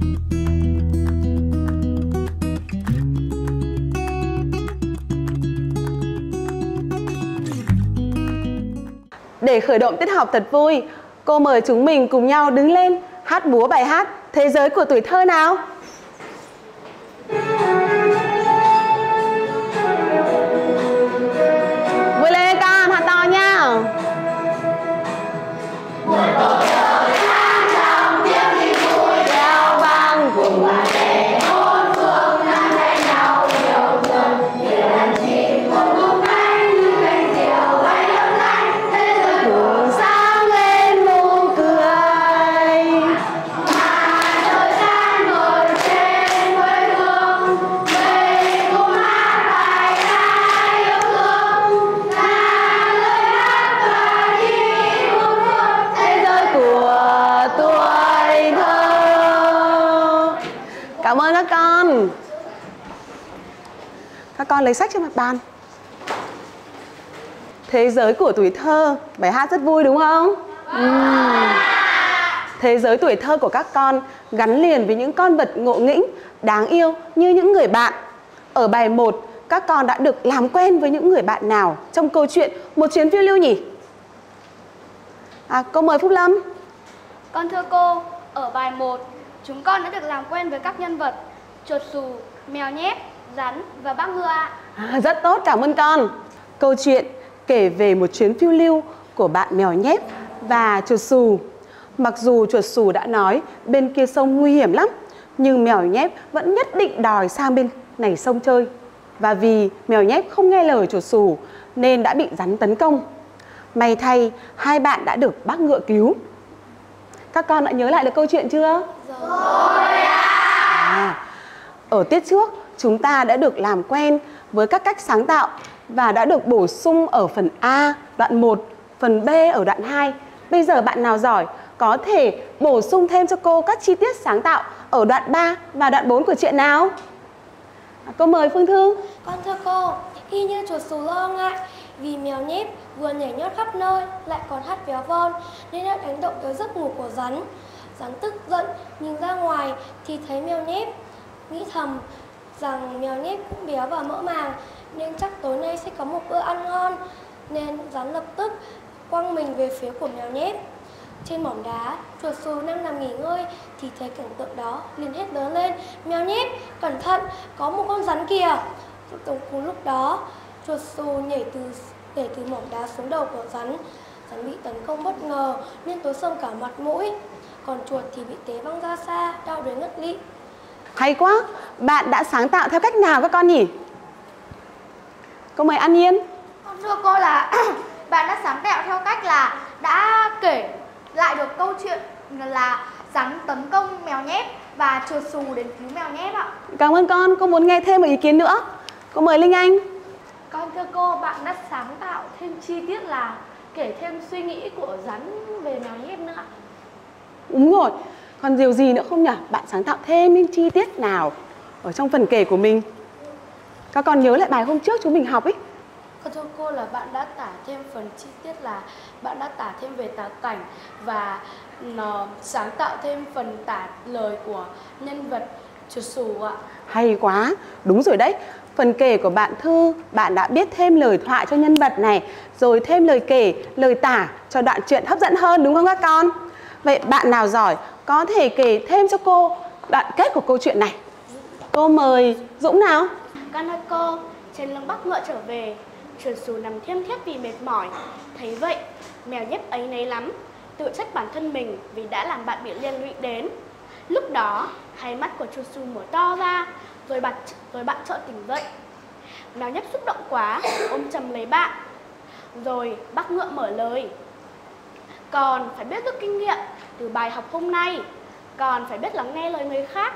Để khởi động tiết học thật vui, cô mời chúng mình cùng nhau đứng lên hát múa bài hát Thế giới của tuổi thơ nào. Vui lên các em, hát to nha. Cảm ơn các con. Các con lấy sách trên mặt bàn. Thế giới của tuổi thơ, bài hát rất vui đúng không? Thế giới tuổi thơ của các con gắn liền với những con vật ngộ nghĩnh, đáng yêu như những người bạn. Ở bài 1, các con đã được làm quen với những người bạn nào trong câu chuyện Một chuyến phiêu lưu nhỉ? Cô mời Phúc Lâm. Con thưa cô, ở bài 1, chúng con đã được làm quen với các nhân vật chuột xù, mèo nhép, rắn và bác Ngựa ạ. Rất tốt, cảm ơn con. Câu chuyện kể về một chuyến phiêu lưu của bạn mèo nhép và chuột xù. Mặc dù chuột xù đã nói bên kia sông nguy hiểm lắm, nhưng mèo nhép vẫn nhất định đòi sang bên này sông chơi. Và vì mèo nhép không nghe lời chuột xù nên đã bị rắn tấn công. May thay, hai bạn đã được bác Ngựa cứu. Các con đã nhớ lại được câu chuyện chưa? Rồi ạ! Ở tiết trước, chúng ta đã được làm quen với các cách sáng tạo và đã được bổ sung ở phần A đoạn 1, phần B ở đoạn 2. Bây giờ bạn nào giỏi có thể bổ sung thêm cho cô các chi tiết sáng tạo ở đoạn 3 và đoạn 4 của chuyện nào? Cô mời Phương Thư. Con thưa cô, y như chuột xù lo ngại vì mèo nhép vừa nhảy nhót khắp nơi lại còn hát véo von nên đã đánh động tới giấc ngủ của rắn. Rắn tức giận nhìn ra ngoài thì thấy mèo nhép, nghĩ thầm rằng mèo nhép cũng béo và mỡ màng nên chắc tối nay sẽ có một bữa ăn ngon, nên rắn lập tức quăng mình về phía của mèo nhép. Trên mỏm đá, chuột xù đang nằm nghỉ ngơi thì thấy cảnh tượng đó liền hét lớn lên: mèo nhép cẩn thận, có một con rắn kìa! Cùng lúc đó, chuột xù nhảy từ mỏm đá xuống đầu của rắn. Rắn bị tấn công bất ngờ nên tối sầm cả mặt mũi, còn chuột thì bị té văng ra xa, đau đến ngất lịm. Hay quá! Bạn đã sáng tạo theo cách nào các con nhỉ? Cô mời An Nhiên. Con thưa cô là bạn đã sáng tạo theo cách là đã kể lại được câu chuyện là rắn tấn công mèo nhép và chuột xù đến cứu mèo nhép ạ. Cảm ơn con. Cô muốn nghe thêm một ý kiến nữa. Cô mời Linh Anh. Con thưa cô, bạn đã sáng tạo thêm chi tiết là kể thêm suy nghĩ của rắn về mèo nhép nữa ạ. Đúng rồi, còn điều gì nữa không nhỉ? Bạn sáng tạo thêm những chi tiết nào ở trong phần kể của mình? Các con nhớ lại bài hôm trước chúng mình học ấy. Con thưa cô là bạn đã tả thêm phần chi tiết là bạn đã tả thêm về tả cảnh và sáng tạo thêm phần tả lời của nhân vật chuột xù ạ. Hay quá, đúng rồi đấy. Phần kể của bạn Thư, bạn đã biết thêm lời thoại cho nhân vật này, rồi thêm lời kể, lời tả cho đoạn truyện hấp dẫn hơn đúng không các con? Vậy bạn nào giỏi có thể kể thêm cho cô đoạn kết của câu chuyện này. Cô mời Dũng nào. Con thưa cô, trên lưng bác Ngựa trở về, chuột xù nằm thiêm thiếp vì mệt mỏi. Thấy vậy, mèo nhép ấy nấy lắm, tự trách bản thân mình vì đã làm bạn bị liên lụy đến. Lúc đó, hai mắt của chuột xù mở to ra, rồi bạn chợt tỉnh dậy. Mèo nhép xúc động quá, ôm chầm lấy bạn. Rồi bác Ngựa mở lời: còn phải biết rút kinh nghiệm từ bài học hôm nay, còn phải biết lắng nghe lời người khác,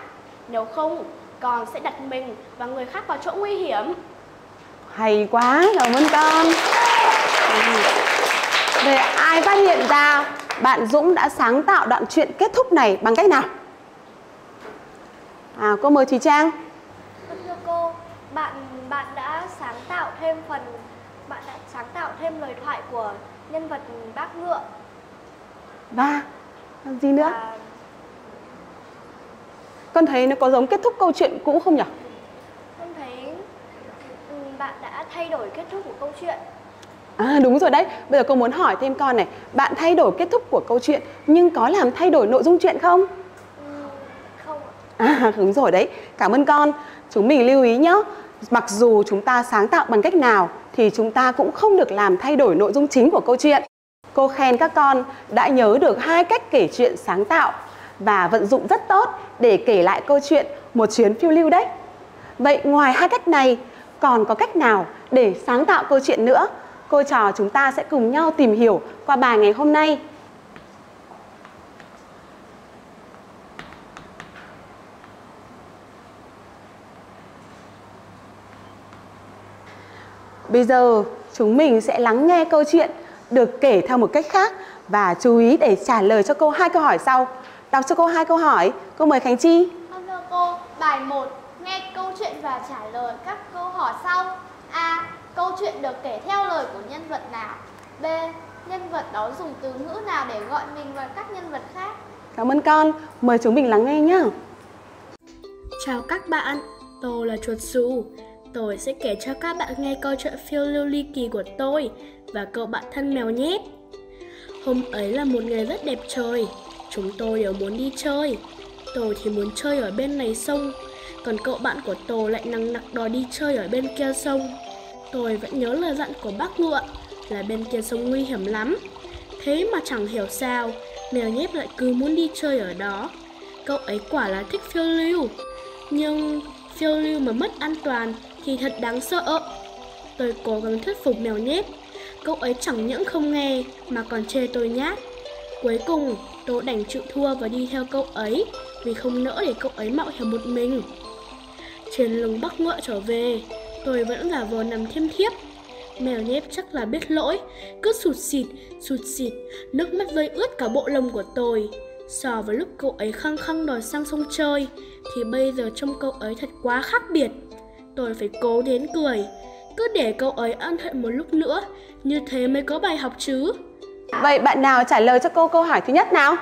nếu không còn sẽ đặt mình và người khác vào chỗ nguy hiểm. Hay quá, cảm ơn con. Vậy ai phát hiện ra bạn Dũng đã sáng tạo đoạn truyện kết thúc này bằng cách nào? Cô mời Thùy Trang. Thưa cô, bạn đã sáng tạo thêm lời thoại của nhân vật bác Ngựa. Và gì nữa? Con thấy nó có giống kết thúc câu chuyện cũ không nhỉ? Con thấy bạn đã thay đổi kết thúc của câu chuyện. À đúng rồi đấy, bây giờ cô muốn hỏi thêm con này. Bạn thay đổi kết thúc của câu chuyện nhưng có làm thay đổi nội dung chuyện không? Không ạ. À đúng rồi đấy, cảm ơn con. Chúng mình lưu ý nhé, mặc dù chúng ta sáng tạo bằng cách nào thì chúng ta cũng không được làm thay đổi nội dung chính của câu chuyện. Cô khen các con đã nhớ được 2 cách kể chuyện sáng tạo và vận dụng rất tốt để kể lại câu chuyện một chuyến phiêu lưu đấy. Vậy ngoài 2 cách này còn có cách nào để sáng tạo câu chuyện nữa? Cô trò chúng ta sẽ cùng nhau tìm hiểu qua bài ngày hôm nay. Bây giờ chúng mình sẽ lắng nghe câu chuyện được kể theo một cách khác và chú ý để trả lời cho cô 2 câu hỏi sau. Đọc cho cô 2 câu hỏi. Cô mời Khánh Chi. Vâng thưa cô, bài 1 nghe câu chuyện và trả lời các câu hỏi sau. A. Câu chuyện được kể theo lời của nhân vật nào? B. Nhân vật đó dùng từ ngữ nào để gọi mình và các nhân vật khác? Cảm ơn con. Mời chúng mình lắng nghe nhé. Chào các bạn, tôi là Chuột Xù. Tôi sẽ kể cho các bạn nghe câu chuyện phiêu lưu ly kỳ của tôi và cậu bạn thân mèo nhé. Hôm ấy là một ngày rất đẹp trời. Chúng tôi đều muốn đi chơi. Tôi thì muốn chơi ở bên này sông, còn cậu bạn của tôi lại nằng nặc đòi đi chơi ở bên kia sông. Tôi vẫn nhớ lời dặn của bác Ngựa là bên kia sông nguy hiểm lắm. Thế mà chẳng hiểu sao mèo nhép lại cứ muốn đi chơi ở đó. Cậu ấy quả là thích phiêu lưu, nhưng phiêu lưu mà mất an toàn thì thật đáng sợ. Tôi cố gắng thuyết phục mèo nhép. Cậu ấy chẳng những không nghe mà còn chê tôi nhát. Cuối cùng tôi đành chịu thua và đi theo cậu ấy, vì không nỡ để cậu ấy mạo hiểm một mình. Trên lưng bác Ngựa trở về, tôi vẫn giả vờ nằm thiêm thiếp. Mèo nhép chắc là biết lỗi, cứ sụt xịt, nước mắt rơi ướt cả bộ lồng của tôi. So với lúc cậu ấy khăng khăng đòi sang sông chơi, thì bây giờ trông cậu ấy thật quá khác biệt. Tôi phải cố đến cười, cứ để cậu ấy ăn hận một lúc nữa, như thế mới có bài học chứ. Vậy bạn nào trả lời cho cô câu hỏi thứ nhất nào?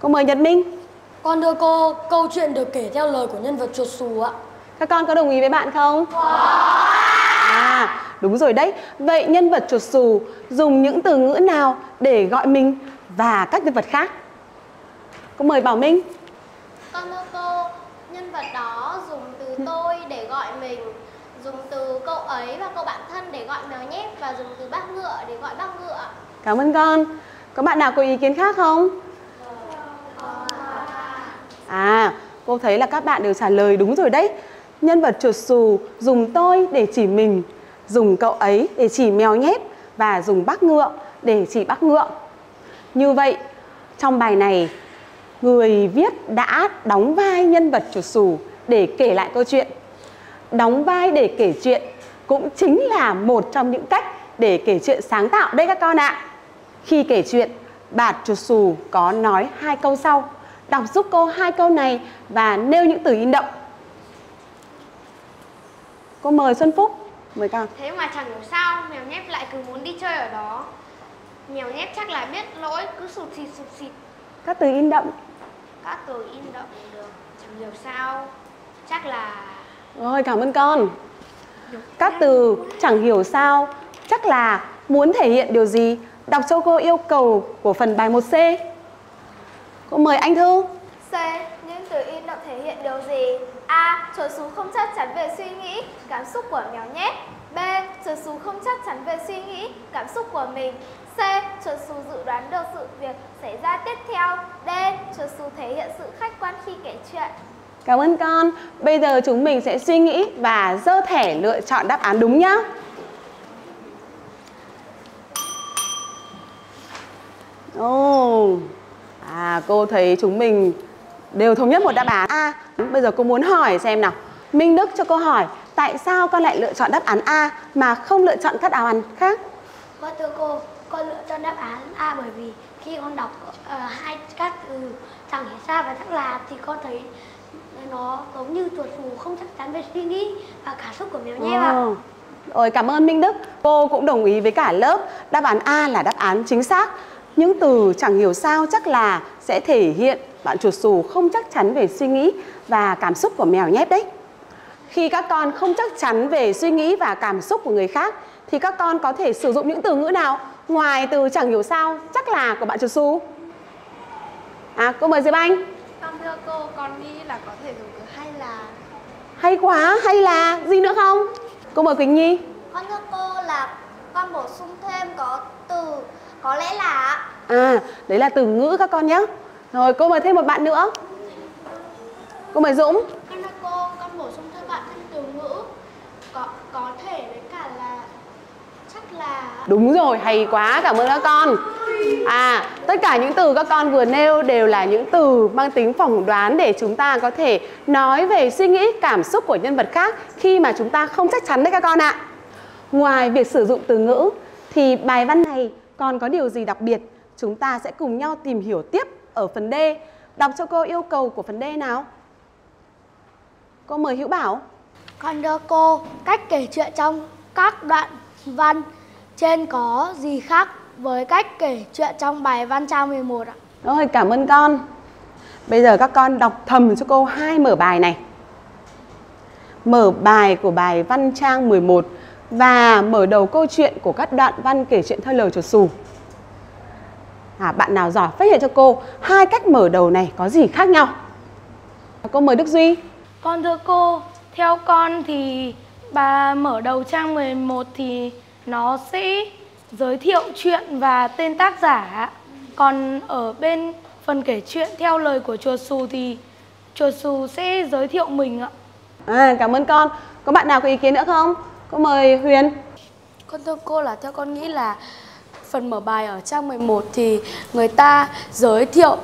Cô mời Nhật Minh. Con thưa cô, câu chuyện được kể theo lời của nhân vật Chuột Xù ạ. Các con có đồng ý với bạn không? À, đúng rồi đấy. Vậy nhân vật Chuột Xù dùng những từ ngữ nào để gọi mình và các nhân vật khác? Cô mời Bảo Minh. Con thưa cô, nhân vật đó dùng từ tôi để gọi mình, dùng từ cậu ấy và cậu bạn thân để gọi mèo nhép, và dùng từ bác Ngựa để gọi bác Ngựa. Cảm ơn con. Có bạn nào có ý kiến khác không? À, cô thấy là các bạn đều trả lời đúng rồi đấy. Nhân vật Chuột Xù dùng tôi để chỉ mình, dùng cậu ấy để chỉ mèo nhép và dùng bác Ngựa để chỉ bác Ngựa. Như vậy, trong bài này, người viết đã đóng vai nhân vật Chuột Xù để kể lại câu chuyện. Đóng vai để kể chuyện cũng chính là một trong những cách để kể chuyện sáng tạo đấy các con ạ. Khi kể chuyện, bạn Chuột Xù có nói 2 câu sau. Đọc giúp cô 2 câu này và nêu những từ in động. Cô mời Xuân Phúc. Mời con. Thế mà chẳng hiểu sao mèo nhép lại cứ muốn đi chơi ở đó. Mèo nhép chắc là biết lỗi, cứ sụt xịt. Các từ in động. Các từ in động được. Chẳng hiểu sao, chắc là... Rồi, cảm ơn con. Các từ chẳng hiểu sao, chắc là muốn thể hiện điều gì? Đọc cho cô yêu cầu của phần bài 1C. Cô mời anh Thư. C. Những từ in động thể hiện điều gì? A. Chuột Xù không chắc chắn về suy nghĩ, cảm xúc của mèo nhép. B. Chuột Xù không chắc chắn về suy nghĩ, cảm xúc của mình. C. Chuột Xù dự đoán được sự việc xảy ra tiếp theo. D. Chuột Xù thể hiện sự khách quan khi kể chuyện. Cảm ơn con. Bây giờ chúng mình sẽ suy nghĩ và giơ thẻ lựa chọn đáp án đúng nhá. Cô thấy chúng mình đều thống nhất một đáp án A. Bây giờ cô muốn hỏi xem nào. Minh Đức cho cô hỏi, tại sao con lại lựa chọn đáp án A mà không lựa chọn các đáp án khác? Con thưa cô, con lựa chọn đáp án A bởi vì khi con đọc các từ chẳng hiểu sao và chắc là thì con thấy nó giống như Chuột Xù không chắc chắn về suy nghĩ và cảm xúc của mèo nhé ạ. Rồi, cảm ơn Minh Đức. Cô cũng đồng ý với cả lớp, đáp án A là đáp án chính xác. Những từ chẳng hiểu sao chắc là sẽ thể hiện Bọn chuột xù không chắc chắn về suy nghĩ và cảm xúc của mèo nhép đấy. Khi các con không chắc chắn về suy nghĩ và cảm xúc của người khác thì các con có thể sử dụng những từ ngữ nào ngoài từ chẳng hiểu sao chắc là của bạn chuột xù? Cô mời Diệp Anh. Vâng thưa cô, con nghĩ là có thể dùng từ hay là. Hay quá, hay là gì nữa không? Cô mời Quỳnh Nhi. Con thưa cô là con bổ sung thêm có từ có lẽ là. Đấy là từ ngữ các con nhé. Rồi cô mời thêm một bạn nữa. Cô mời Dũng. Con thưa cô, con bổ sung thêm bạn thêm từ ngữ có thể với cả là chắc là. Đúng rồi, hay quá, cảm ơn các con. Tất cả những từ các con vừa nêu đều là những từ mang tính phỏng đoán để chúng ta có thể nói về suy nghĩ, cảm xúc của nhân vật khác khi mà chúng ta không chắc chắn đấy các con ạ. Ngoài việc sử dụng từ ngữ thì bài văn này còn có điều gì đặc biệt? Chúng ta sẽ cùng nhau tìm hiểu tiếp ở phần D. Đọc cho cô yêu cầu của phần D nào. Cô mời Hữu Bảo. Con đưa cô cách kể chuyện trong các đoạn văn trên có gì khác với cách kể chuyện trong bài văn trang 11 ạ? Rồi, cảm ơn con. Bây giờ các con đọc thầm cho cô hai mở bài này. Mở bài của bài văn trang 11 và mở đầu câu chuyện của các đoạn văn kể chuyện theo lời chuột xù. Bạn nào giỏi phát hiện cho cô hai cách mở đầu này có gì khác nhau? Cô mời Đức Duy. Con thưa cô, theo con thì bài mở đầu trang 11 thì nó sẽ giới thiệu chuyện và tên tác giả. Còn ở bên phần kể chuyện theo lời của chuột xù thì chuột xù sẽ giới thiệu mình ạ. Cảm ơn con. Có bạn nào có ý kiến nữa không? Cô mời Huyền. Con thưa cô là theo con nghĩ là phần mở bài ở trang 11 thì người ta giới thiệu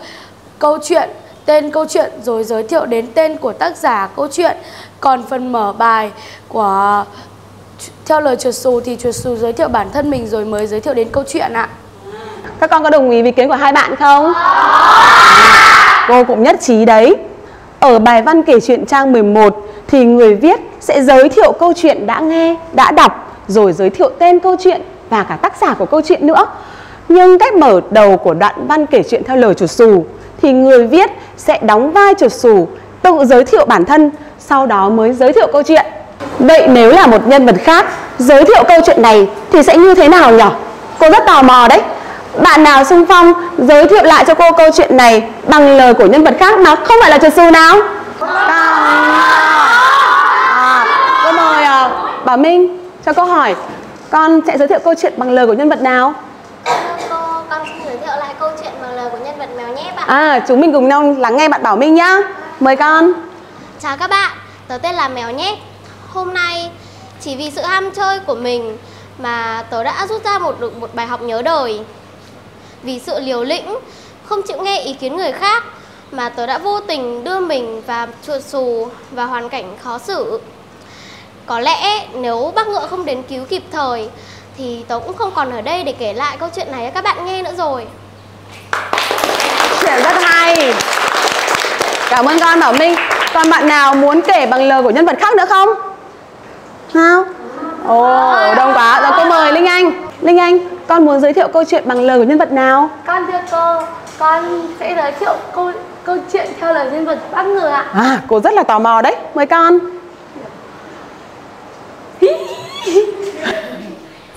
câu chuyện, tên câu chuyện rồi giới thiệu đến tên của tác giả câu chuyện. Còn phần mở bài của theo lời chuột xù thì chuột xù giới thiệu bản thân mình rồi mới giới thiệu đến câu chuyện ạ. Các con có đồng ý với ý kiến của hai bạn không? Cô cũng nhất trí đấy. Ở bài văn kể chuyện trang 11 thì người viết sẽ giới thiệu câu chuyện đã nghe, đã đọc rồi giới thiệu tên câu chuyện và cả tác giả của câu chuyện nữa. Nhưng cách mở đầu của đoạn văn kể chuyện theo lời chuột xù thì người viết sẽ đóng vai chuột xù, tự giới thiệu bản thân, sau đó mới giới thiệu câu chuyện. Vậy nếu là một nhân vật khác giới thiệu câu chuyện này thì sẽ như thế nào nhỉ? Cô rất tò mò đấy. Bạn nào xung phong giới thiệu lại cho cô câu chuyện này bằng lời của nhân vật khác mà không phải là chuột xù nào? Cô mời Bảo Minh cho câu hỏi. Con sẽ giới thiệu câu chuyện bằng lời của nhân vật nào? Cô, con sẽ giới thiệu lại câu chuyện bằng lời của nhân vật mèo nhép ạ. Chúng mình cùng nhau lắng nghe bạn Bảo Minh nhá. Mời con. Chào các bạn, tớ tên là Mèo Nhép. Hôm nay chỉ vì sự ham chơi của mình mà tớ đã rút ra một bài học nhớ đời. Vì sự liều lĩnh, không chịu nghe ý kiến người khác mà tớ đã vô tình đưa mình và chuột xù vào hoàn cảnh khó xử. Có lẽ nếu bác ngựa không đến cứu kịp thời thì tớ cũng không còn ở đây để kể lại câu chuyện này cho các bạn nghe nữa rồi. Chuyện rất hay. Cảm ơn con Bảo Minh. Còn bạn nào muốn kể bằng lời của nhân vật khác nữa không? Nào. Đông quá. Rồi cô mời Linh Anh. Linh Anh, con muốn giới thiệu câu chuyện bằng lời của nhân vật nào? Con thưa cô, con sẽ giới thiệu câu chuyện theo lời nhân vật bác ngựa ạ. Cô rất là tò mò đấy. Mời con.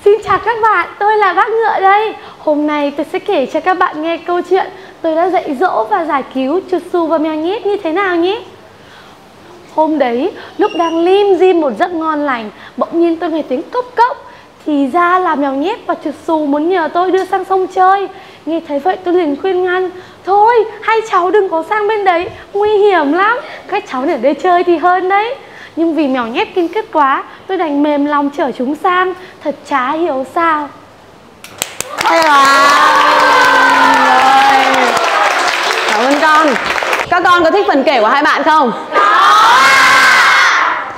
Xin chào các bạn, tôi là bác ngựa đây. Hôm nay tôi sẽ kể cho các bạn nghe câu chuyện tôi đã dạy dỗ và giải cứu chuột xù và mèo nhép như thế nào nhé. Hôm đấy, lúc đang lim dim một giấc ngon lành, bỗng nhiên tôi nghe tiếng cốc cốc. Thì ra là mèo nhép và chuột xù muốn nhờ tôi đưa sang sông chơi. Nghe thấy vậy tôi liền khuyên ngăn. Thôi, hai cháu đừng có sang bên đấy, nguy hiểm lắm. Các cháu ở đây chơi thì hơn đấy. Nhưng vì mèo nhép kiên quyết quá, tôi đành mềm lòng chở chúng sang. Thật chả hiểu sao. Cảm ơn con. Các con có thích phần kể của hai bạn không?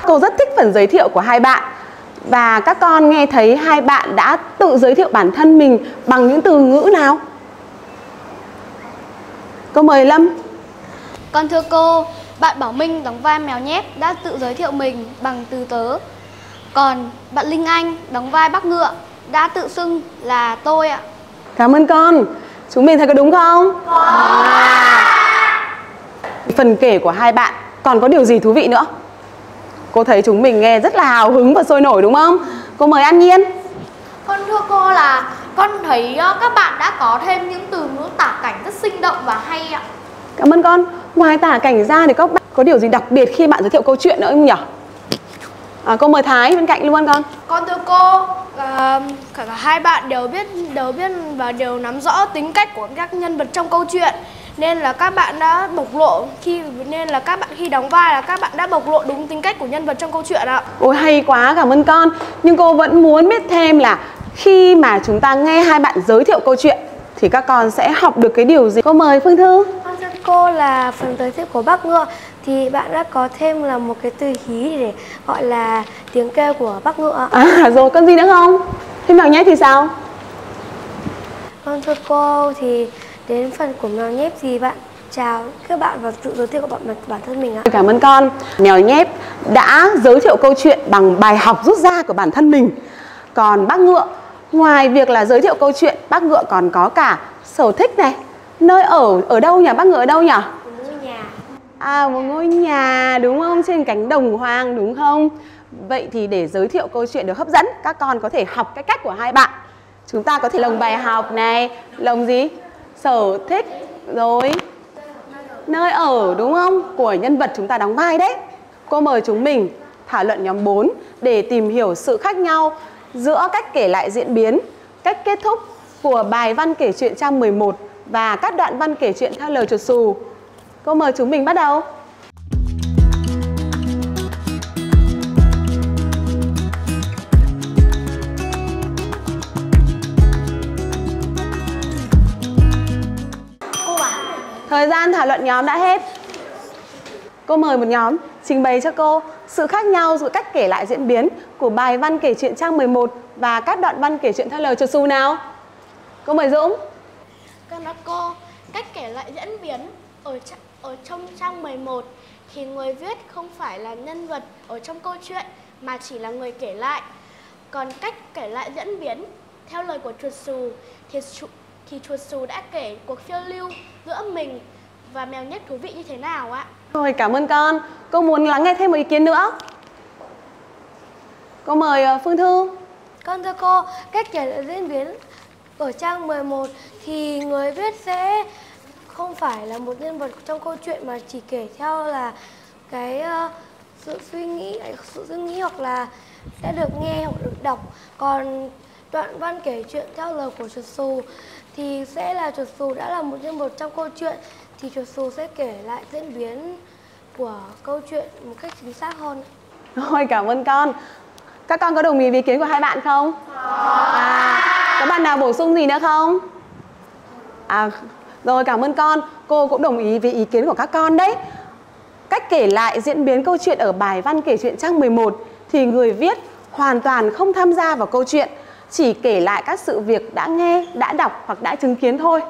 Cô rất thích phần giới thiệu của hai bạn. Và các con nghe thấy hai bạn đã tự giới thiệu bản thân mình bằng những từ ngữ nào? Cô mời Lâm. Con thưa cô, bạn Bảo Minh đóng vai mèo nhép đã tự giới thiệu mình bằng từ tớ. Còn bạn Linh Anh đóng vai bác ngựa đã tự xưng là tôi ạ. Cảm ơn con. Chúng mình thấy có đúng không? phần kể của hai bạn còn có điều gì thú vị nữa? Cô thấy chúng mình nghe rất là hào hứng và sôi nổi đúng không? Cô mời An Nhiên. Con thưa cô là con thấy các bạn đã có thêm những từ ngữ tả cảnh rất sinh động và hay ạ. Cảm ơn con. Ngoài tả cảnh ra thì các bạn có điều gì đặc biệt khi bạn giới thiệu câu chuyện nữa không nhỉ? Cô mời Thái bên cạnh luôn con. Con thưa cô, cả hai bạn đều biết và đều nắm rõ tính cách của các nhân vật trong câu chuyện, nên là các bạn đã bộc lộ khi đóng vai là các bạn đã bộc lộ đúng tính cách của nhân vật trong câu chuyện ạ. Ôi hay quá, cảm ơn con. Nhưng cô vẫn muốn biết thêm là khi mà chúng ta nghe hai bạn giới thiệu câu chuyện thì các con sẽ học được cái điều gì? Cô mời Phương Thư. Con thưa cô là phần giới thiệu của bác ngựa thì bạn đã có thêm là một cái từ hí để gọi là tiếng kêu của bác ngựa. À rồi, con gì nữa không? Thêm vào nhé thì sao? Con thưa cô thì đến phần của mèo nhép thì bạn chào các bạn và tự giới thiệu của bản thân mình ạ. Cảm ơn con. Mèo nhép đã giới thiệu câu chuyện bằng bài học rút ra của bản thân mình. Còn bác ngựa, ngoài việc là giới thiệu câu chuyện, bác ngựa còn có cả sở thích này. Nơi ở đâu nhỉ? Bác ngựa ở đâu nhỉ? Một ngôi nhà. À, một ngôi nhà đúng không? Trên cánh đồng hoang đúng không? Vậy thì để giới thiệu câu chuyện được hấp dẫn, các con có thể học cái cách của hai bạn. Chúng ta có thể lồng bài học này, lồng gì? Sở thích, rồi nơi ở đúng không? Của nhân vật chúng ta đóng vai đấy. Cô mời chúng mình thảo luận nhóm 4 để tìm hiểu sự khác nhau giữa cách kể lại diễn biến, cách kết thúc của bài văn kể chuyện trang 11 và các đoạn văn kể chuyện theo lời chuột xù. Cô mời chúng mình bắt đầu. Thời gian thảo luận nhóm đã hết. Cô mời một nhóm trình bày cho cô sự khác nhau giữa cách kể lại diễn biến của bài văn kể chuyện trang 11 và các đoạn văn kể chuyện theo lời chuột xù nào. Cô mời Dũng. Con thưa cô, cách kể lại diễn biến ở trong trang 11 thì người viết không phải là nhân vật ở trong câu chuyện mà chỉ là người kể lại. Còn cách kể lại diễn biến theo lời của chuột xù thì chuột xù đã kể cuộc phiêu lưu giữa mình và mèo nhép thú vị như thế nào ạ? Rồi, cảm ơn con. Cô muốn lắng nghe thêm một ý kiến nữa. Cô mời Phương Thư. Con thưa cô, cách kể lại diễn biến ở trang 11 thì người viết sẽ không phải là một nhân vật trong câu chuyện mà chỉ kể theo là cái sự suy nghĩ hoặc là sẽ được nghe hoặc được đọc. Còn đoạn văn kể chuyện theo lời của chuột xù thì sẽ là chuột xù đã là một nhân vật trong câu chuyện thì chuột xù sẽ kể lại diễn biến của câu chuyện một cách chính xác hơn. Rồi, cảm ơn con. Các con có đồng ý với ý kiến của hai bạn không? Có bạn nào bổ sung gì nữa không? Rồi, cảm ơn con. Cô cũng đồng ý với ý kiến của các con đấy. Cách kể lại diễn biến câu chuyện ở bài văn kể chuyện trang 11 thì người viết hoàn toàn không tham gia vào câu chuyện, chỉ kể lại các sự việc đã nghe, đã đọc hoặc đã chứng kiến thôi.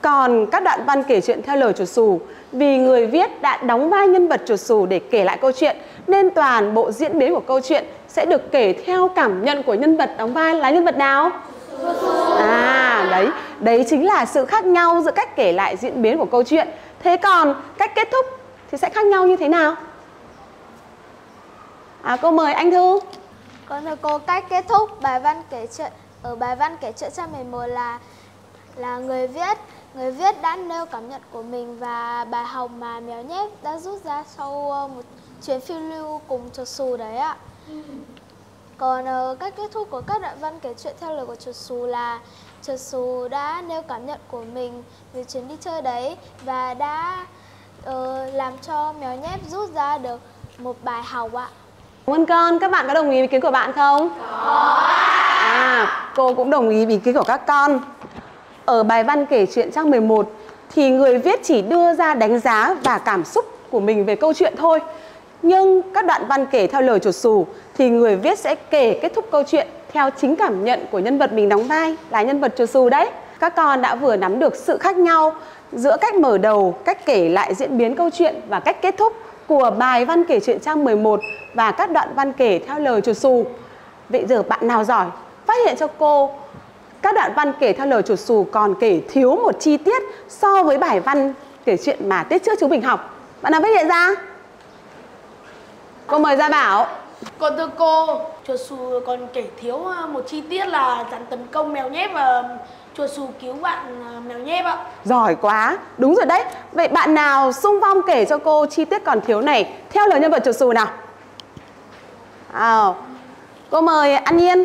Còn các đoạn văn kể chuyện theo lời chuột xù, vì người viết đã đóng vai nhân vật chuột xù để kể lại câu chuyện, nên toàn bộ diễn biến của câu chuyện sẽ được kể theo cảm nhận của nhân vật đóng vai là nhân vật nào? Đấy chính là sự khác nhau giữa cách kể lại diễn biến của câu chuyện. Thế còn cách kết thúc thì sẽ khác nhau như thế nào? Cô mời anh Thư. Con thưa cô, cách kết thúc bài văn kể chuyện ở bài văn kể chuyện trang 11 là người viết đã nêu cảm nhận của mình và bài học mà mèo nhép đã rút ra sau một chuyến phiêu lưu cùng chuột xù đấy ạ. Còn cách kết thúc của các đoạn văn kể chuyện theo lời của chuột xù là chuột xù đã nêu cảm nhận của mình về chuyến đi chơi đấy và đã làm cho mèo nhép rút ra được một bài học ạ. Cảm ơn con. Các bạn có đồng ý ý kiến của bạn không? Có. Cô cũng đồng ý ý kiến của các con. Ở bài văn kể chuyện trang 11 thì người viết chỉ đưa ra đánh giá và cảm xúc của mình về câu chuyện thôi. Nhưng các đoạn văn kể theo lời chuột xù thì người viết sẽ kể kết thúc câu chuyện theo chính cảm nhận của nhân vật mình đóng vai là nhân vật chuột xù đấy. Các con đã vừa nắm được sự khác nhau giữa cách mở đầu, cách kể lại diễn biến câu chuyện và cách kết thúc của bài văn kể chuyện trang 11 và các đoạn văn kể theo lời chuột xù. Vậy giờ bạn nào giỏi phát hiện cho cô các đoạn văn kể theo lời chuột xù còn kể thiếu một chi tiết so với bài văn kể chuyện mà tiết trước chúng mình học Bạn nào biết hiện ra? Cô mời Gia Bảo. Còn thưa cô, chuột xù còn kể thiếu một chi tiết là rắn tấn công mèo nhép và chuột xù cứu bạn mèo nhép ạ. Giỏi quá, đúng rồi đấy. Vậy bạn nào xung phong kể cho cô chi tiết còn thiếu này theo lời nhân vật chuột xù nào? Cô mời An Nhiên.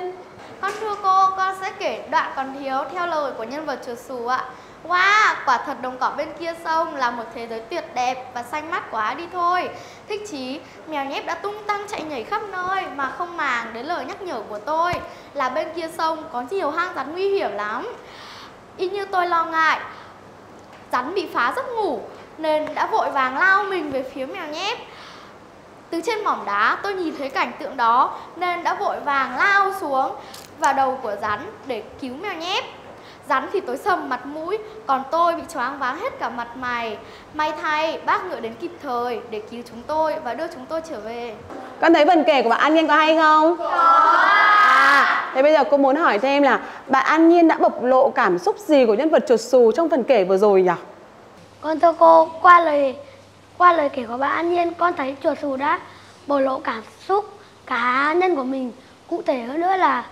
Con thưa cô, con sẽ kể đoạn còn thiếu theo lời của nhân vật chuột xù ạ. Wow, quả thật đồng cỏ bên kia sông là một thế giới tuyệt đẹp và xanh mát quá đi thôi. Thích chí, mèo nhép đã tung tăng chạy nhảy khắp nơi mà không màng đến lời nhắc nhở của tôi là bên kia sông có nhiều hang rắn nguy hiểm lắm. Y như tôi lo ngại, rắn bị phá giấc ngủ nên đã vội vàng lao mình về phía mèo nhép. Từ trên mỏm đá tôi nhìn thấy cảnh tượng đó nên đã vội vàng lao xuống vào đầu của rắn để cứu mèo nhép. Rắn thì tối sầm mặt mũi, còn tôi bị choáng váng hết cả mặt mày. May thay, bác ngựa đến kịp thời để cứu chúng tôi và đưa chúng tôi trở về. Con thấy phần kể của bạn An Nhiên có hay không? Có. Thế bây giờ cô muốn hỏi thêm là bạn An Nhiên đã bộc lộ cảm xúc gì của nhân vật chuột xù trong phần kể vừa rồi nhỉ? Con thưa cô, qua lời kể của bạn An Nhiên, con thấy chuột xù đã bộc lộ cảm xúc cá nhân của mình. Cụ thể hơn nữa là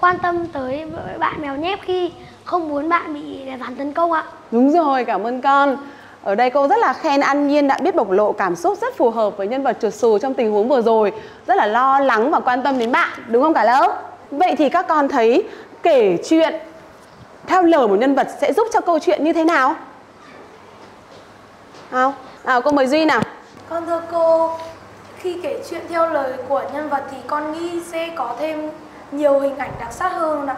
quan tâm tới bạn mèo nhép khi không muốn bạn bị rắn tấn công ạ. Đúng rồi, cảm ơn con. Ở đây cô rất là khen An Nhiên đã biết bộc lộ cảm xúc rất phù hợp với nhân vật chuột xù trong tình huống vừa rồi. Rất là lo lắng và quan tâm đến bạn, đúng không cả lớp? Vậy thì các con thấy kể chuyện theo lời một nhân vật sẽ giúp cho câu chuyện như thế nào? Cô mời Duy nào. Con thưa cô, khi kể chuyện theo lời của nhân vật thì con nghĩ sẽ có thêm nhiều hình ảnh đặc sắc hơn ạ.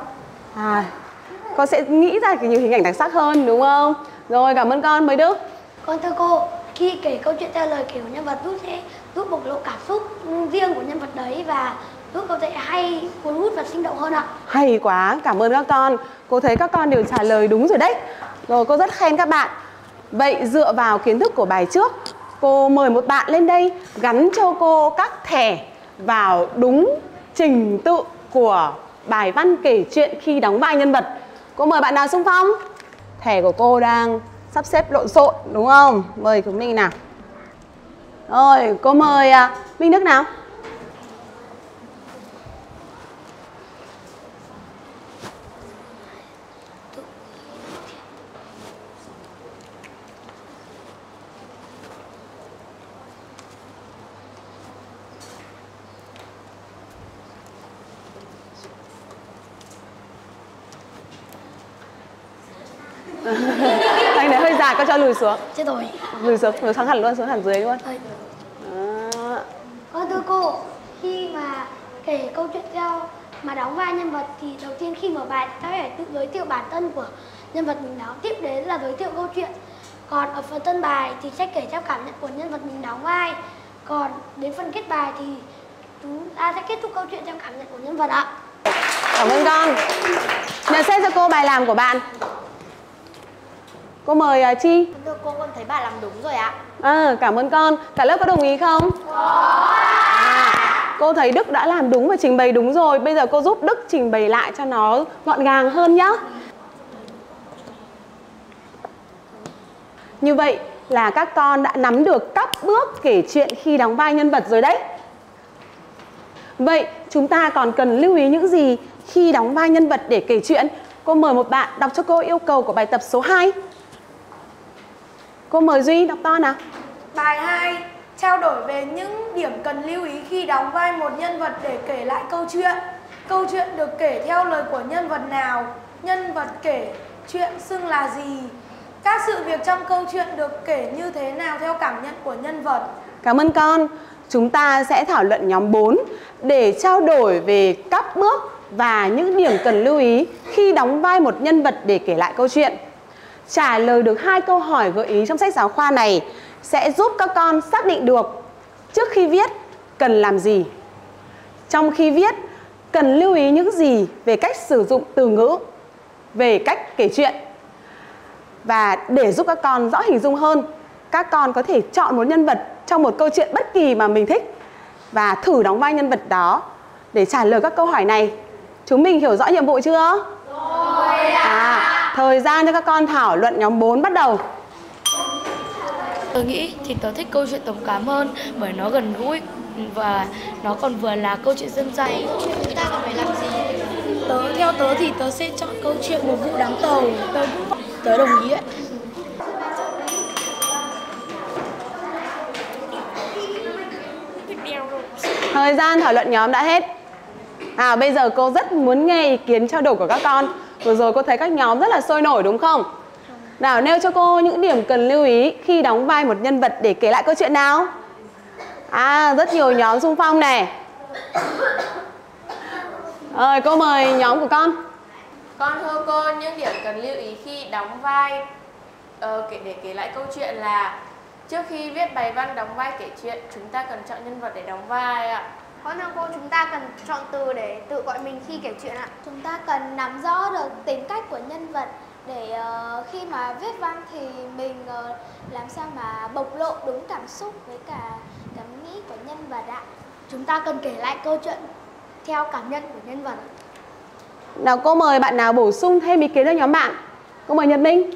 Con sẽ nghĩ ra nhiều hình ảnh đặc sắc hơn đúng không? Rồi, cảm ơn con. Mới Đức. Con thưa cô, khi kể câu chuyện theo lời kiểu nhân vật sẽ giúp bộc lộ cảm xúc riêng của nhân vật đấy và giúp câu chuyện hay, cuốn hút và sinh động hơn ạ. Hay quá, cảm ơn các con. Cô thấy các con đều trả lời đúng rồi đấy. Rồi, cô rất khen các bạn. Vậy dựa vào kiến thức của bài trước, cô mời một bạn lên đây gắn cho cô các thẻ vào đúng trình tự của bài văn kể chuyện khi đóng vai nhân vật. Cô mời bạn nào xung phong? Thẻ của cô đang sắp xếp lộn xộn đúng không? Mời chúng mình nào. Rồi, cô mời Minh Đức nào. Anh này hơi dài, con cho lùi xuống. Chết rồi. Lùi xuống hẳn luôn, xuống hẳn dưới luôn. Con thưa cô, khi mà kể câu chuyện theo mà đóng vai nhân vật thì đầu tiên khi mở bài ta phải tự giới thiệu bản thân của nhân vật mình đóng, tiếp đến là giới thiệu câu chuyện. Còn ở phần tân bài thì sẽ kể theo cảm nhận của nhân vật mình đóng vai. Còn đến phần kết bài thì chúng ta sẽ kết thúc câu chuyện theo cảm nhận của nhân vật ạ. Cảm ơn con. Nhận xét cho cô bài làm của bạn. Cô mời Chi. Thưa cô, con thấy bà làm đúng rồi ạ. Cảm ơn con. Cả lớp có đồng ý không? Cô thấy Đức đã làm đúng và trình bày đúng rồi. Bây giờ cô giúp Đức trình bày lại cho nó gọn gàng hơn nhá. Như vậy là các con đã nắm được các bước kể chuyện khi đóng vai nhân vật rồi đấy. Vậy chúng ta còn cần lưu ý những gì khi đóng vai nhân vật để kể chuyện? Cô mời một bạn đọc cho cô yêu cầu của bài tập số 2. Cô mời Duy đọc to nào. Bài 2, trao đổi về những điểm cần lưu ý khi đóng vai một nhân vật để kể lại câu chuyện. Câu chuyện được kể theo lời của nhân vật nào? Nhân vật kể chuyện xưng là gì? Các sự việc trong câu chuyện được kể như thế nào theo cảm nhận của nhân vật? Cảm ơn con. Chúng ta sẽ thảo luận nhóm 4 để trao đổi về các bước và những điểm cần lưu ý khi đóng vai một nhân vật để kể lại câu chuyện. Trả lời được 2 câu hỏi gợi ý trong sách giáo khoa này sẽ giúp các con xác định được trước khi viết cần làm gì, trong khi viết cần lưu ý những gì về cách sử dụng từ ngữ, về cách kể chuyện. Và để giúp các con rõ hình dung hơn, các con có thể chọn một nhân vật trong một câu chuyện bất kỳ mà mình thích và thử đóng vai nhân vật đó để trả lời các câu hỏi này. Chúng mình hiểu rõ nhiệm vụ chưa? Rồi ạ. Thời gian cho các con thảo luận nhóm 4 bắt đầu. Tôi nghĩ thì tớ thích câu chuyện Tống Cám hơn bởi nó gần gũi và nó còn vừa là câu chuyện dân gian. Chúng ta còn phải làm gì? Theo tớ thì tớ sẽ chọn câu chuyện Một Vụ Đám Tàu. Tớ đồng ý đấy. Thời gian thảo luận nhóm đã hết. Bây giờ cô rất muốn nghe ý kiến trao đổi của các con. Vừa rồi cô thấy các nhóm rất là sôi nổi đúng không? Nào, nêu cho cô những điểm cần lưu ý khi đóng vai một nhân vật để kể lại câu chuyện nào. Rất nhiều nhóm xung phong này. Rồi, cô mời nhóm của con. Con thưa cô, những điểm cần lưu ý khi đóng vai để kể lại câu chuyện là: trước khi viết bài văn đóng vai kể chuyện, chúng ta cần chọn nhân vật để đóng vai ạ. Còn cô, chúng ta cần chọn từ để tự gọi mình khi kể chuyện ạ. Chúng ta cần nắm rõ được tính cách của nhân vật để khi mà viết văn thì mình làm sao mà bộc lộ đúng cảm xúc với cả cảm nghĩ của nhân vật ạ. Chúng ta cần kể lại câu chuyện theo cảm nhận của nhân vật. Nào, cô mời bạn nào bổ sung thêm ý kiến cho nhóm bạn. Cô mời Nhật Minh.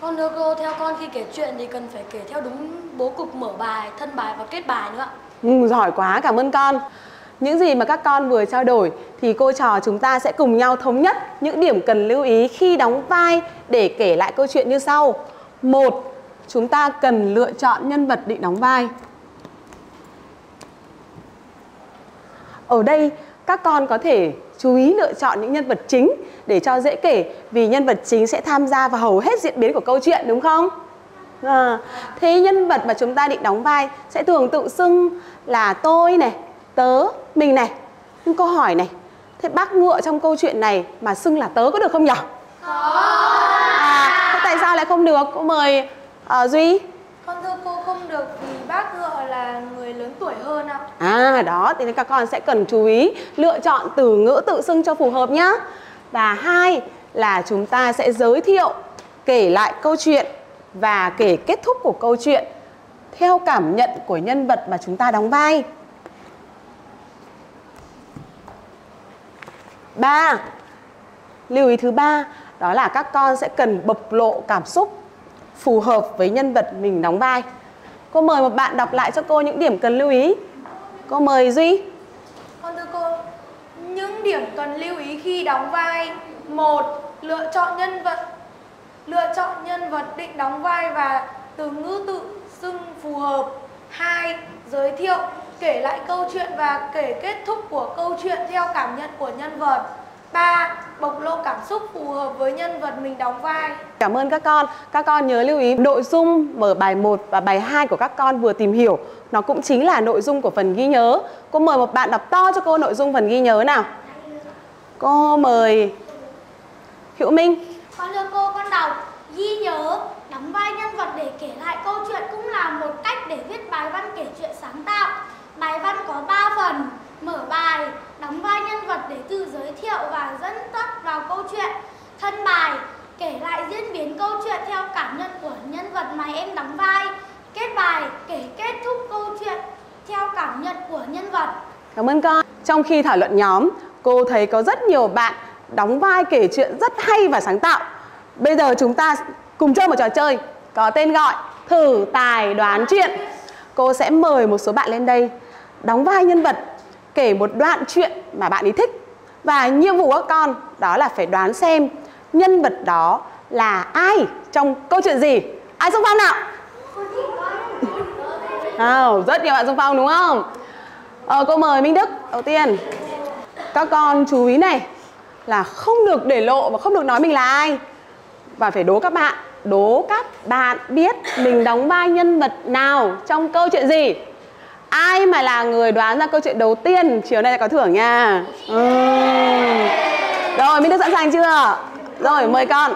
Con thưa cô, theo con khi kể chuyện thì cần phải kể theo đúng bố cục mở bài, thân bài và kết bài nữa ạ. Giỏi quá, cảm ơn con. Những gì mà các con vừa trao đổi thì cô trò chúng ta sẽ cùng nhau thống nhất những điểm cần lưu ý khi đóng vai để kể lại câu chuyện như sau. 1. Chúng ta cần lựa chọn nhân vật định đóng vai. Ở đây các con có thể chú ý lựa chọn những nhân vật chính để cho dễ kể, vì nhân vật chính sẽ tham gia vào hầu hết diễn biến của câu chuyện đúng không? Thế nhân vật mà chúng ta định đóng vai sẽ thường tự xưng là tôi này, tớ, mình này. Nhưng câu hỏi này, thế bác ngựa trong câu chuyện này mà xưng là tớ có được không nhỉ? Thế tại sao lại không được? Cô mời Duy. Con thưa cô, không được vì bác ngựa là người lớn tuổi hơn ạ. Đó, thì các con sẽ cần chú ý lựa chọn từ ngữ tự xưng cho phù hợp nhá. Và 2 là chúng ta sẽ giới thiệu, kể lại câu chuyện và kể kết thúc của câu chuyện theo cảm nhận của nhân vật mà chúng ta đóng vai. 3. Lưu ý thứ 3 đó là các con sẽ cần bộc lộ cảm xúc phù hợp với nhân vật mình đóng vai. Cô mời một bạn đọc lại cho cô những điểm cần lưu ý. Cô mời Duy. Con thưa cô, những điểm cần lưu ý khi đóng vai: 1. Lựa chọn nhân vật định đóng vai và từ ngữ tự xưng phù hợp. 2. Giới thiệu, kể lại câu chuyện và kể kết thúc của câu chuyện theo cảm nhận của nhân vật. 3. Bộc lộ cảm xúc phù hợp với nhân vật mình đóng vai. Cảm ơn các con. Các con nhớ lưu ý nội dung mở bài 1 và bài 2 của các con vừa tìm hiểu. Nó cũng chính là nội dung của phần ghi nhớ. Cô mời một bạn đọc to cho cô nội dung phần ghi nhớ nào. Cô mời Hữu Minh. Con thưa cô, con đọc ghi nhớ. Đóng vai nhân vật để kể lại câu chuyện cũng là một cách để viết bài văn kể chuyện sáng tạo. Bài văn có 3 phần: mở bài, đóng vai nhân vật để tự giới thiệu và dẫn dắt vào câu chuyện; thân bài, kể lại diễn biến câu chuyện theo cảm nhận của nhân vật mà em đóng vai; kết bài, kể kết thúc câu chuyện theo cảm nhận của nhân vật. Cảm ơn con. Trong khi thảo luận nhóm, cô thấy có rất nhiều bạn đóng vai kể chuyện rất hay và sáng tạo. Bây giờ chúng ta cùng chơi một trò chơi có tên gọi thử tài đoán chuyện. Cô sẽ mời một số bạn lên đây đóng vai nhân vật, kể một đoạn chuyện mà bạn ý thích. Và nhiệm vụ các con đó là phải đoán xem nhân vật đó là ai trong câu chuyện gì. Ai xung phong nào? Rất nhiều bạn xung phong đúng không? Cô mời Minh Đức đầu tiên. Các con chú ý này là không được để lộ và không được nói mình là ai. Và phải đố các bạn biết mình đóng vai nhân vật nào trong câu chuyện gì. Ai mà là người đoán ra câu chuyện đầu tiên chiều nay sẽ có thưởng nha. Rồi, Minh Đức sẵn sàng chưa? Rồi, mời con.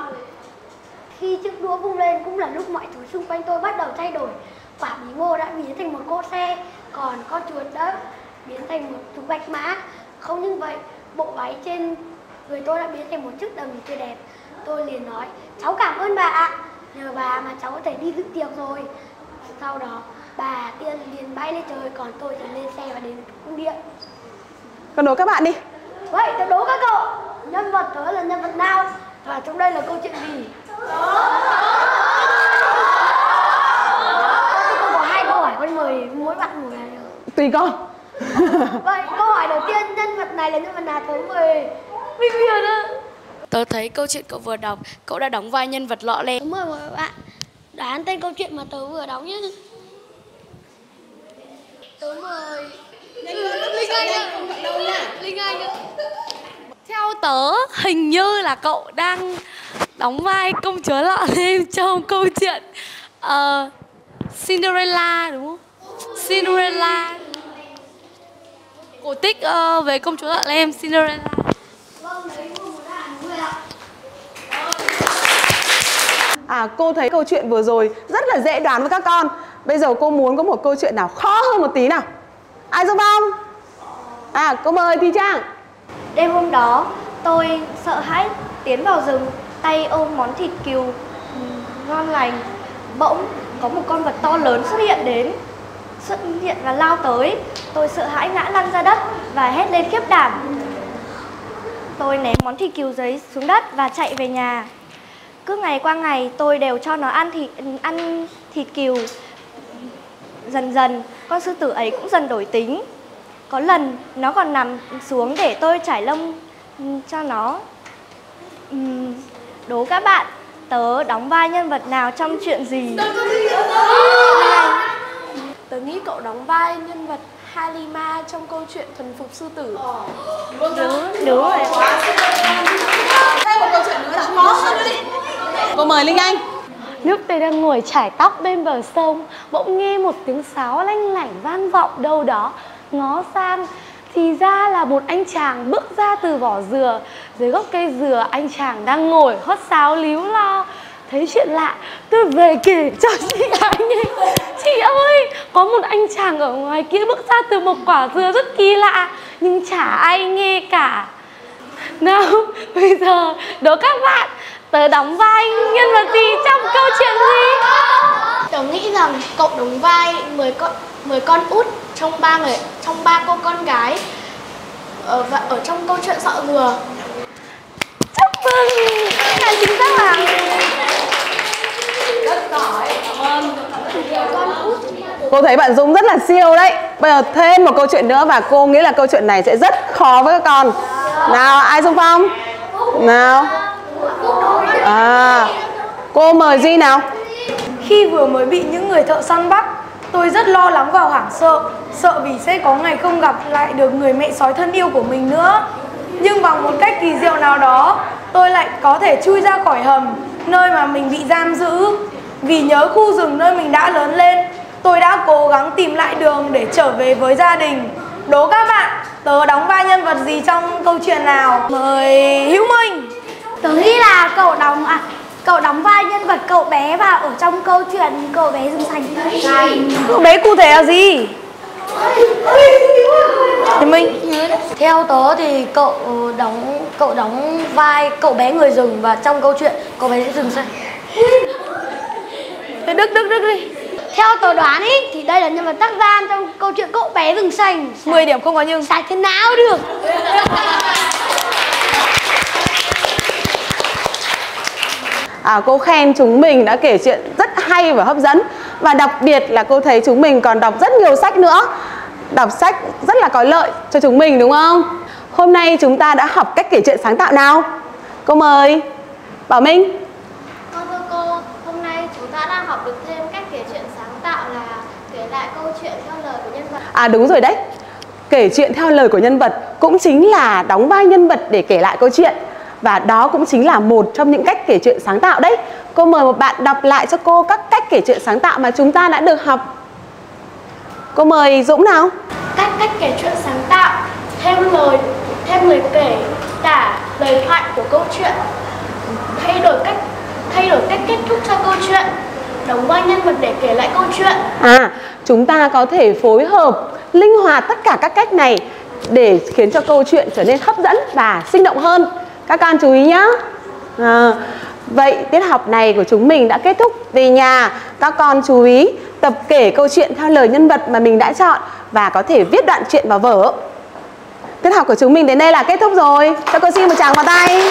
Khi chiếc đũa vung lên cũng là lúc mọi thứ xung quanh tôi bắt đầu thay đổi. Quả bí ngô đã biến thành một cỗ xe, còn con chuột đã biến thành một chú bạch mã. Không những vậy, bộ váy trên người tôi đã biến thành một chiếc đầm tuyệt đẹp. Tôi liền nói: cháu cảm ơn bà ạ, nhờ bà mà cháu có thể đi dự tiệc rồi. Sau đó bà tiên liền bay lên trời, còn tôi thì lên xe và đến cung điện. Con đố các bạn đi. Vậy tôi đố các cậu, nhân vật đó là nhân vật nào và trong đây là câu chuyện gì? thì mỗi bạn một này rồi. Tùy con. Vậy câu hỏi đầu tiên, nhân vật này là nhân vật nào thứ 10? Mình biết đó. Tớ thấy câu chuyện cậu vừa đọc, cậu đã đóng vai nhân vật lọ lem. Đúng rồi các bạn. Đoán tên câu chuyện mà tớ vừa đóng nhé. Tớ mời Linh Anh ạ. Linh Anh ạ. Theo tớ, hình như là cậu đang đóng vai công chúa lọ lem trong câu chuyện Cinderella, đúng không? Cinderella, cổ tích về công chúa lọ lem Cinderella. Cô thấy câu chuyện vừa rồi rất là dễ đoán với các con. Bây giờ cô muốn có một câu chuyện nào khó hơn một tí nào. Ai giúp không? Cô mời Thi Trang. Đêm hôm đó, tôi sợ hãi tiến vào rừng, tay ôm món thịt cừu ngon lành. Bỗng có một con vật to lớn xuất hiện và lao tới. Tôi sợ hãi ngã lăn ra đất và hét lên khiếp đảm. Tôi ném món thịt cừu giấy xuống đất và chạy về nhà. Cứ ngày qua ngày tôi đều cho nó ăn thịt cừu. Dần dần con sư tử ấy cũng dần đổi tính. Có lần nó còn nằm xuống để tôi trải lông cho nó. Đố các bạn, tớ đóng vai nhân vật nào trong chuyện gì? Tớ nghĩ cậu đóng vai nhân vật Halima trong câu chuyện Thuần Phục Sư Tử. Đúng rồi. Thêm một câu chuyện nữa là khó hơn đi. Cô mời Linh Anh. Lúc tôi đang ngồi chải tóc bên bờ sông, bỗng nghe một tiếng sáo lanh lảnh vang vọng đâu đó. Ngó sang thì ra là một anh chàng bước ra từ vỏ dừa. Dưới gốc cây dừa, anh chàng đang ngồi hót sáo líu lo. Thấy chuyện lạ, tôi về kể cho chị Anh ấy. Chị ơi, có một anh chàng ở ngoài kia bước ra từ một quả dừa rất kỳ lạ, nhưng chả ai nghe cả. Nào, bây giờ đố các bạn, tớ đóng vai nhân vật gì trong câu chuyện gì? Tớ nghĩ rằng cậu đóng vai 10 con út trong ba cô con gái ở trong câu chuyện Sọ Dừa. Chúc mừng, là chính xác là rất giỏi. Cảm ơn. Cô thấy bạn Dung rất là siêu đấy. Bây giờ thêm một câu chuyện nữa và cô nghĩ là câu chuyện này sẽ rất khó với các con. Nào, ai xung phong? Nào. Cô mời Di nào. Khi vừa mới bị những người thợ săn bắt, tôi rất lo lắng và hoảng sợ. Sợ vì sẽ có ngày không gặp lại được người mẹ sói thân yêu của mình nữa. Nhưng bằng một cách kỳ diệu nào đó, tôi lại có thể chui ra khỏi hầm nơi mà mình bị giam giữ. Vì nhớ khu rừng nơi mình đã lớn lên, tôi đã cố gắng tìm lại đường để trở về với gia đình. Đố các bạn, tớ đóng vai nhân vật gì trong câu chuyện nào? Mời Hữu Minh. Tớ nghĩ là cậu đóng vai nhân vật cậu bé và ở trong câu chuyện Cậu Bé Rừng Xanh. Cậu bé cụ thể là gì? Thì mình theo tớ thì cậu đóng vai cậu bé người rừng và trong câu chuyện Cậu Bé Rừng Xanh. Thế Đức đi. Theo tớ đoán ý, thì đây là nhân vật Tắc Gian trong câu chuyện Cậu Bé Rừng Xanh. 10 điểm không có nhưng. Sạch thế nào được. Cô khen chúng mình đã kể chuyện rất hay và hấp dẫn. Và đặc biệt là cô thấy chúng mình còn đọc rất nhiều sách nữa. Đọc sách rất là có lợi cho chúng mình đúng không? Hôm nay chúng ta đã học cách kể chuyện sáng tạo nào. Cô mời Bảo Minh. Thưa cô, hôm nay chúng ta đang học được thêm cách kể chuyện sáng tạo là kể lại câu chuyện theo lời của nhân vật. Đúng rồi đấy. Kể chuyện theo lời của nhân vật cũng chính là đóng vai nhân vật để kể lại câu chuyện. Và đó cũng chính là một trong những cách kể chuyện sáng tạo đấy. Cô mời một bạn đọc lại cho cô các cách kể chuyện sáng tạo mà chúng ta đã được học. Cô mời Dũng nào. Các cách kể chuyện sáng tạo: thêm lời kể, tả lời thoại của câu chuyện, thay đổi cách kết thúc cho câu chuyện, đóng vai nhân vật để kể lại câu chuyện. Chúng ta có thể phối hợp linh hoạt tất cả các cách này để khiến cho câu chuyện trở nên hấp dẫn và sinh động hơn. Các con chú ý nhé. Vậy tiết học này của chúng mình đã kết thúc. Về nhà, các con chú ý tập kể câu chuyện theo lời nhân vật mà mình đã chọn và có thể viết đoạn truyện vào vở. Tiết học của chúng mình đến đây là kết thúc rồi. Cho cô xin một tràng vào tay.